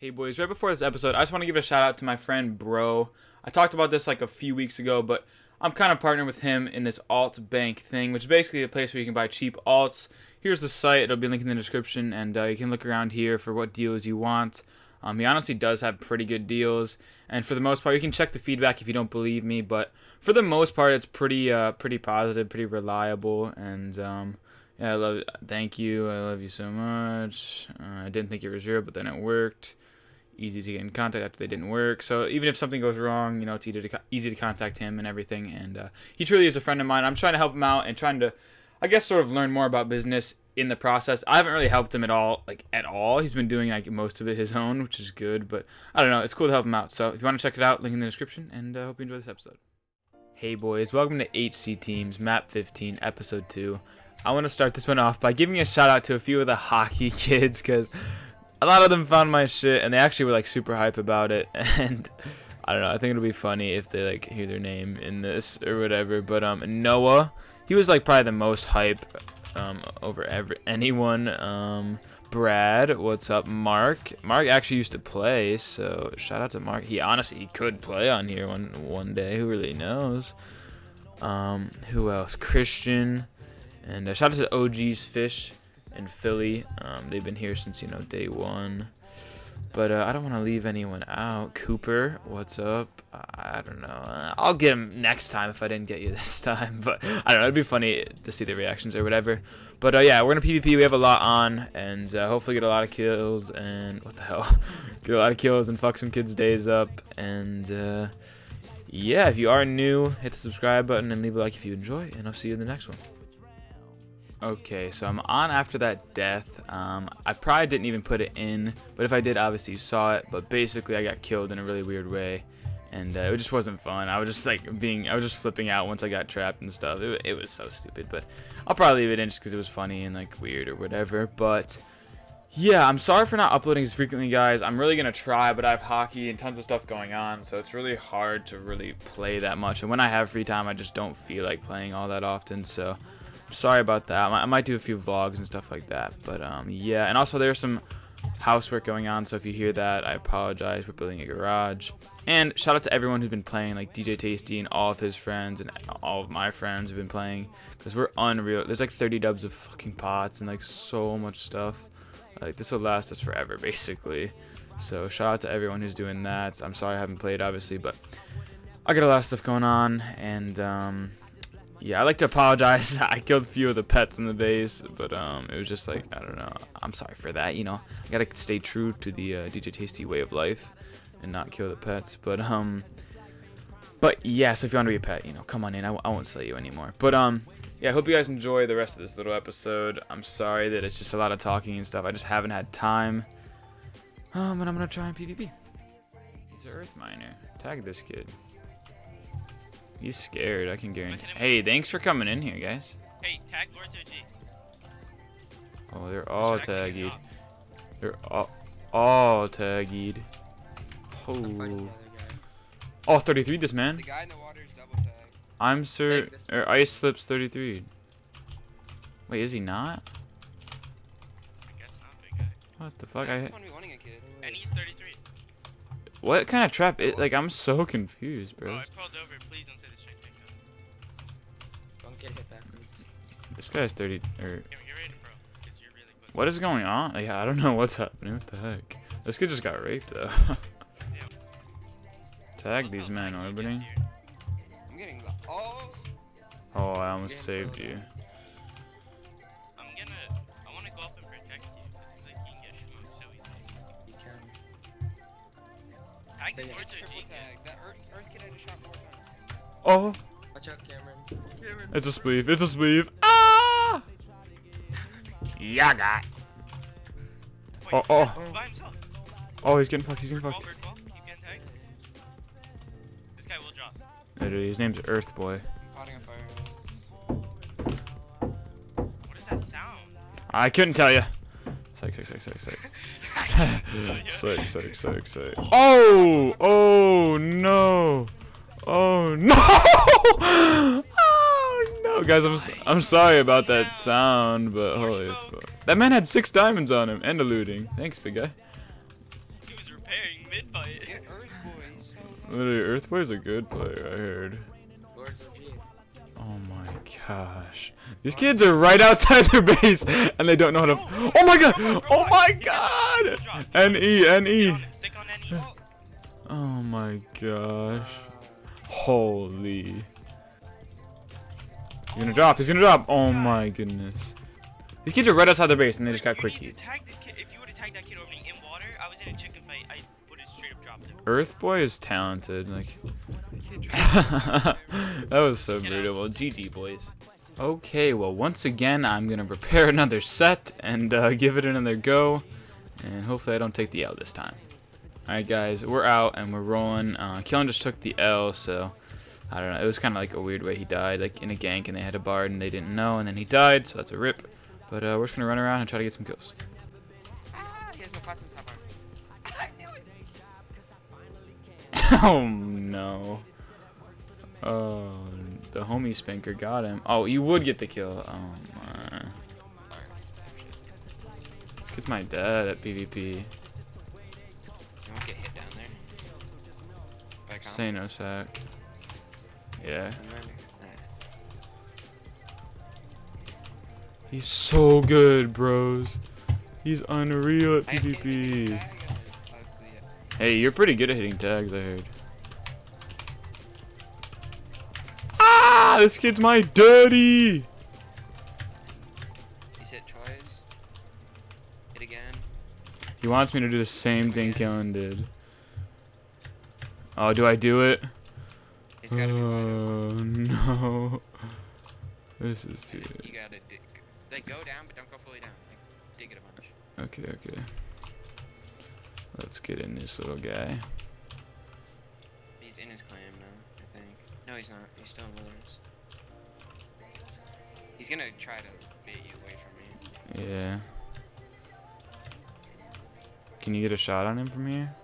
Hey boys, right before this episode, I just want to give a shout out to my friend Bro. I talked about this like a few weeks ago, but I'm kind of partnering with him in this Alt Bank thing, which is basically a place where you can buy cheap alts. Here's the site, it'll be linked in the description, and you can look around here for what deals you want. He honestly does have pretty good deals, and for the most part, you can check the feedback if you don't believe me, but for the most part, it's pretty positive, pretty reliable, and yeah, I love it. Thank you, I love you so much. I didn't think it was real, but then it worked. Easy to get in contact after they didn't work. So even if something goes wrong, you know, it's easy to contact him and everything. And he truly is a friend of mine. I'm trying to help him out and trying to, I guess, sort of learn more about business in the process. I haven't really helped him at all. He's been doing like most of it his own, which is good. But I don't know. It's cool to help him out. So if you want to check it out, link in the description. And I hope you enjoy this episode. Hey boys, welcome to HC Teams Map 15, Episode 2. I want to start this one off by giving a shout out to a few of the hockey kids because a lot of them found my shit, and they actually were, like, super hype about it, and I don't know, I think it'll be funny if they, like, hear their name in this or whatever, but, Noah, he was, like, probably the most hype, over anyone, Brad, what's up, Mark actually used to play, so shout out to Mark, he could play on here one day, who really knows, who else, Christian, and shout out to OG's Fish and Philly. They've been here since, you know, day one, but I don't want to leave anyone out. Cooper, what's up? I don't know, I'll get him next time if I didn't get you this time, but I don't know, it'd be funny to see the reactions or whatever, but yeah, we're gonna PvP, we have a lot on, and hopefully get a lot of kills, and what the hell, get a lot of kills and fuck some kids' days up, and yeah, if you are new, hit the subscribe button and leave a like if you enjoy, and I'll see you in the next one. Okay, so I'm on after that death. I probably didn't even put it in, but if I did, obviously you saw it, but basically I got killed in a really weird way, and it just wasn't fun. I was just flipping out once I got trapped and stuff. It was so stupid, but I'll probably leave it in just because it was funny and like weird or whatever, but yeah, I'm sorry for not uploading as frequently, guys. I'm really gonna try, but I have hockey and tons of stuff going on, so it's really hard to really play that much, and when I have free time, I just don't feel like playing all that often, so sorry about that. I might do a few vlogs and stuff like that, but yeah, and also there's some housework going on, so if you hear that, I apologize. We're building a garage, and shout out to everyone who's been playing, like DJ Tasty and all of his friends and all of my friends have been playing, because we're unreal. There's like 30 dubs of fucking pots and like so much stuff. Like this will last us forever basically, so shout out to everyone who's doing that. I'm sorry I haven't played obviously, but I got a lot of stuff going on, and yeah, I like to apologize. I killed a few of the pets in the base, but it was just like, I don't know. I'm sorry for that, you know. I gotta stay true to the DJ Tasty way of life and not kill the pets. But yeah, so if you want to be a pet, you know, come on in. I won't slay you anymore. But yeah, I hope you guys enjoy the rest of this little episode. I'm sorry that it's just a lot of talking and stuff. I just haven't had time. But I'm gonna try and PvP. He's an Earthminer. Tag this kid. He's scared, I can guarantee. Hey, thanks for coming in here, guys. Hey, tag Lord OG. Oh, they're all tagged. They're all tagged. Oh. Oh, 33 this man. The guy in the water is double tagged. I'm sir, or Ice Slips 33. Wait, is he not? I guess not, big guy. What the fuck? Yeah, I wanting a kid. And he's 33. What kind of trap is, like, I'm so confused, bro. Oh, I pulled over. Please don't say this shit. Don't get hit backwards. This guy's 30, or... You're ready, bro. You're really good. What is going on? Like, I don't know what's happening. What the heck? This kid just got raped, though. Tag these men, orbiting. I'm getting... Oh! Oh, I almost saved you. I want to go up and protect you. Because, like, you can get smoked so easily. You can. I can Lord OG. That Earth kid I just shot more times. Oh. Watch out, Cameron. It's a spleef. It's a spleef. Ah! Yaga. Oh, oh. Oh, he's getting fucked. He's getting fucked. This guy will drop. Literally, his name's Earthboy. What is that sound? I couldn't tell you. Psych, psych, psych, psych, psych. Sick, sick, sick, sick. Oh! Oh no! Oh no! Oh no! Guys, I'm sorry about that sound, but holy fuck. That man had 6 diamonds on him and a looting. Thanks, big guy. preparing mid-fight. Yeah, Earthboy, so literally, Earthboy's a good player, I heard. Oh my gosh. These kids are right outside their base, and they don't know how to... Oh my god! Oh my god! N-E, N-E. Oh my gosh. Holy. He's gonna drop, he's gonna drop. Oh my goodness. These kids are right outside their base, and they just got quickie. If you would've tagged that kid over in water, I was in a chicken fight, I would've straight up dropped him. Earthboy is talented, like... That was so brutal. GG, boys. Okay, well, once again, I'm gonna prepare another set and give it another go, and hopefully I don't take the L this time. Alright, guys, we're out and we're rolling. Kellen just took the L, so I don't know. It was kind of like a weird way he died, like in a gank, and they had a bard and they didn't know, and then he died, so that's a rip. But we're just gonna run around and try to get some kills. Oh no. Oh, the homie spanker got him. Oh, you would get the kill. Oh my. This kid's my dad at PvP. You won't get hit down there. Say no sack. Yeah. He's so good, bros. He's unreal at PvP. Hey, you're pretty good at hitting tags, I heard. This kid's my daddy. He's hit twice. Hit again. He wants me to do the same thing Kellen did. Oh, do I do it? It's gotta be wide open. No. This is too good. You gotta dig. Like, go down, but don't go fully down. Like, dig it a bunch. Okay, okay. Let's get in this little guy. He's in his clam now, I think. No, he's not. He's still in Wilderness. He's gonna try to bait you away from me. Yeah. Can you get a shot on him from here?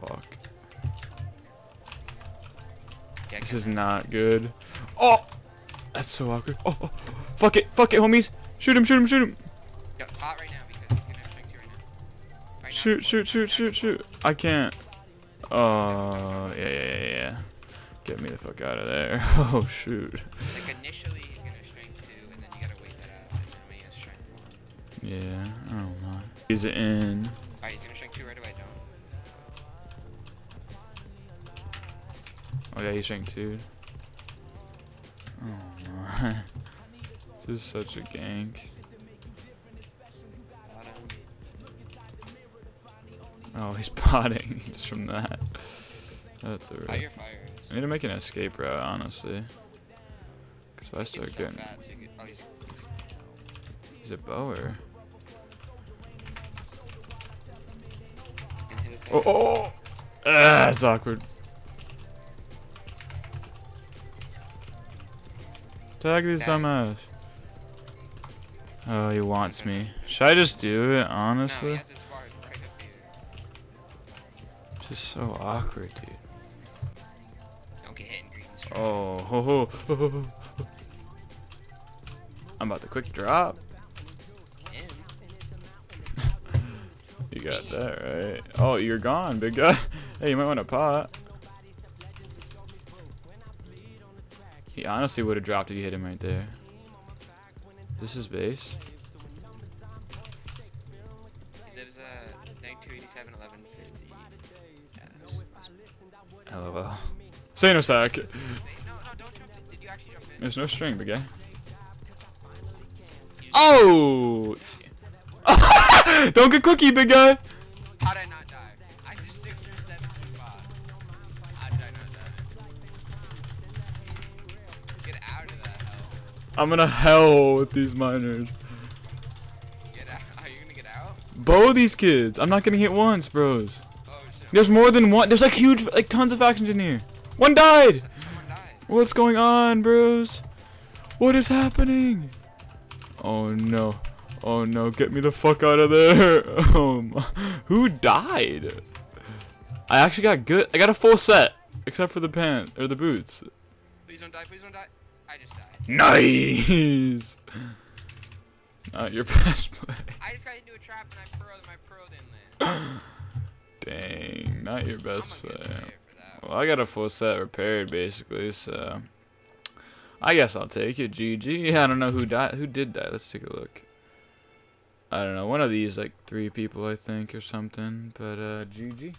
No. Fuck. Yeah, this is not good. Oh! That's so awkward. Oh, oh! Fuck it, homies! Shoot him, shoot him, shoot him! Got hot right now because he's gonna have strength right now. Right now shoot. I can't. Oh, yeah. Get me the fuck out of there. Oh, shoot. Like, initially, he's gonna strength 2, and then you gotta wait that out, and then when he has strength 1. Yeah, I don't know. He's in. Alright, he's gonna strength 2 right away, don't. Oh, yeah, he's strength 2. Oh, my. This is such a gank. Oh, he's potting just from that. That's a really... I need to make an escape route, honestly. Because if I start getting... He's a bower. Oh! That's awkward. Tag these dumbass. Oh, he wants me. Should I just do it, honestly? This is so awkward, dude. Don't get hit in green. Oh, ho, ho, ho, ho. I'm about to quick drop. You got that right. Oh, you're gone, big guy. Hey, you might want a pot. He honestly would have dropped if you hit him right there. This is base. There's a 287, 1150. LOL. Say no sack. No, don't jump in. Did you actually jump in? There's no string, big guy. Oh! Don't get cookie, big guy! How did I not die? I just took your 75. How did I not die? Get out of that hell. I'm gonna hell with these miners. Get out. Are you gonna get out? Bow these kids. I'm not gonna hit once, bros. There's more than one. There's like huge, like tons of factions in here. One died. Someone died. What's going on, bros? What is happening? Oh no. Oh no. Get me the fuck out of there. Who died? I actually got good. I got a full set, except for the pants or the boots. Please don't die. Please don't die. I just died. Nice. Not your best play. I just got into a trap and I pearled in there. Dang, not your best play. Well, I got a full set repaired basically, so I guess I'll take it. GG. I don't know who died. Who did die? Let's take a look. I don't know. One of these like 3 people I think or something. But GG.